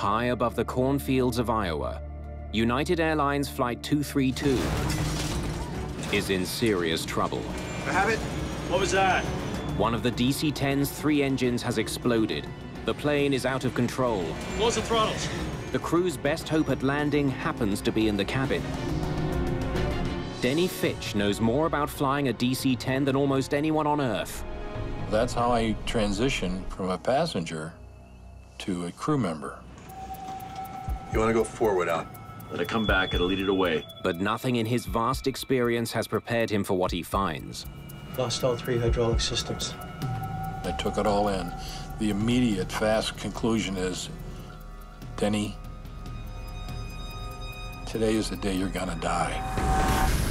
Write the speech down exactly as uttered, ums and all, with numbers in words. High above the cornfields of Iowa, United Airlines Flight two three two is in serious trouble. I have it. What was that? One of the D C ten's three engines has exploded. The plane is out of control. Close the throttles. The crew's best hope at landing happens to be in the cabin. Denny Fitch knows more about flying a D C ten than almost anyone on Earth. That's how I transitioned from a passenger to a crew member. You want to go forward, Al? Let it come back, it'll lead it away. But nothing in his vast experience has prepared him for what he finds. Lost all three hydraulic systems. I took it all in. The immediate, fast conclusion is, Denny, today is the day you're gonna die.